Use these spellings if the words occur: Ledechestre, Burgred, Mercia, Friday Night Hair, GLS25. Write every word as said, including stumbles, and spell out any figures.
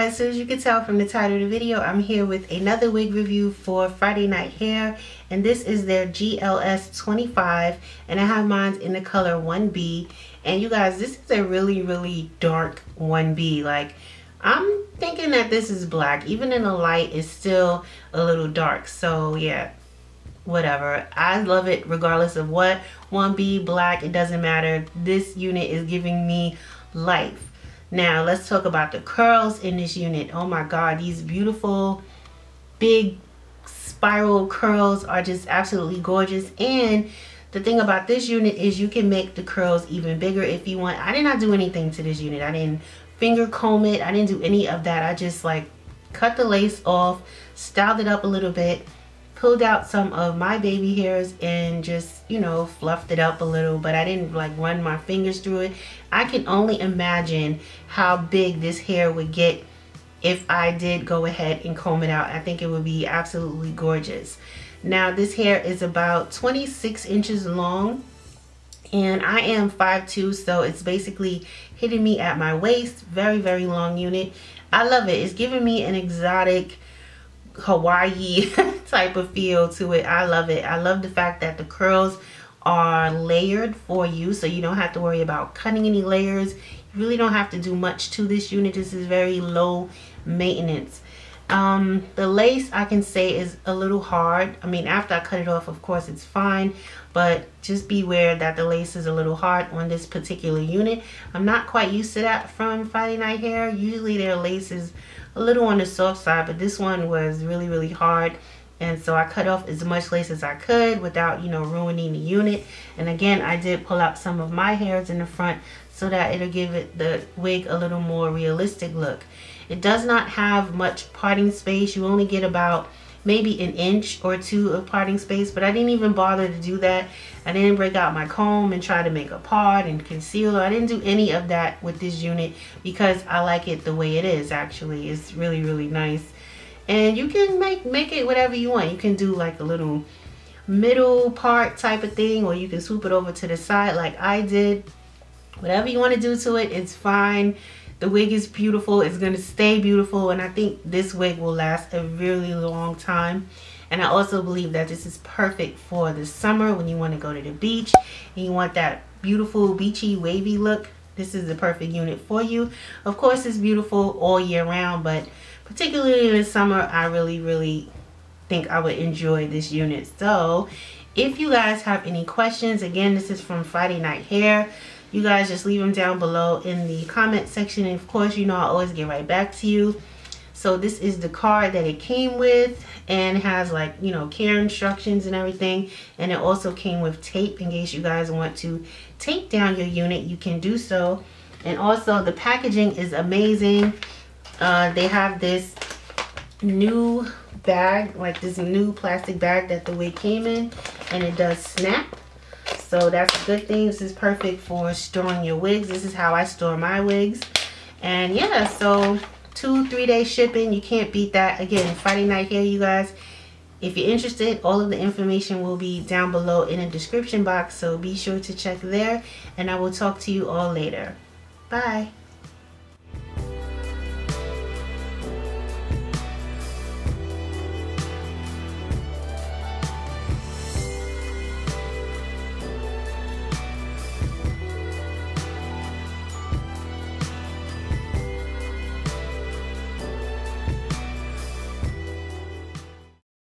guys, so as you can tell from the title of the video, I'm here with another wig review for Friday Night Hair, and this is their G L S twenty-five, and I have mine in the color one B. And you guys, this is a really really dark one B. Like, I'm thinking that this is black. Even in the light, it's still a little dark. So yeah, whatever, I love it regardless of what. One B, black, it doesn't matter. This unit is giving me life. Now let's talk about the curls in this unit. Oh my god, these beautiful big spiral curls are just absolutely gorgeous. And the thing about this unit is you can make the curls even bigger if you want. I did not do anything to this unit. I didn't finger comb it, I didn't do any of that. I just like cut the lace off, styled it up a little bit, pulled out some of my baby hairs, and just, you know, fluffed it up a little, but I didn't like run my fingers through it. I can only imagine how big this hair would get if I did go ahead and comb it out. I think it would be absolutely gorgeous. Now this hair is about twenty-six inches long, and I am five two, so it's basically hitting me at my waist. Very very long unit. I love it. It's giving me an exotic Hawaii type of feel to it. I love it. I love the fact that the curls are layered for you, so you don't have to worry about cutting any layers. You really don't have to do much to this unit. This is very low maintenance. Um, the lace, I can say, is a little hard. I mean, after I cut it off, of course, it's fine, but just beware that the lace is a little hard on this particular unit. I'm not quite used to that from Friday Night Hair. Usually their lace is a little on the soft side, but this one was really really hard, and so I cut off as much lace as I could without, you know, ruining the unit. And again, I did pull out some of my hairs in the front so that it'll give it the wig a little more realistic look. It does not have much parting space. You only get about maybe an inch or two of parting space, but I didn't even bother to do that. I didn't break out my comb and try to make a part and conceal. I didn't do any of that with this unit because I like it the way it is. Actually, it's really really nice, and you can make make it whatever you want. You can do like a little middle part type of thing, or you can swoop it over to the side like I did. Whatever you want to do to it, it's fine. The wig is beautiful. It's going to stay beautiful, and I think this wig will last a really long time. And I also believe that this is perfect for the summer when you want to go to the beach and you want that beautiful beachy wavy look. This is the perfect unit for you. Of course, it's beautiful all year round, but particularly in the summer, I really really think I would enjoy this unit. So if you guys have any questions, again, this is from Friday Night Hair. You guys just leave them down below in the comment section, and of course, you know, I always get right back to you. So this is the card that it came with, and it has like, you know, care instructions and everything, and it also came with tape in case you guys want to tape down your unit. You can do so. And also the packaging is amazing. Uh, they have this new bag, like this new plastic bag that the wig came in, and it does snap. So that's a good thing. This is perfect for storing your wigs. This is how I store my wigs. And yeah, so two, three day shipping. You can't beat that. Again, Friday Night Hair, you guys. If you're interested, all of the information will be down below in the description box. So be sure to check there, and I will talk to you all later. Bye.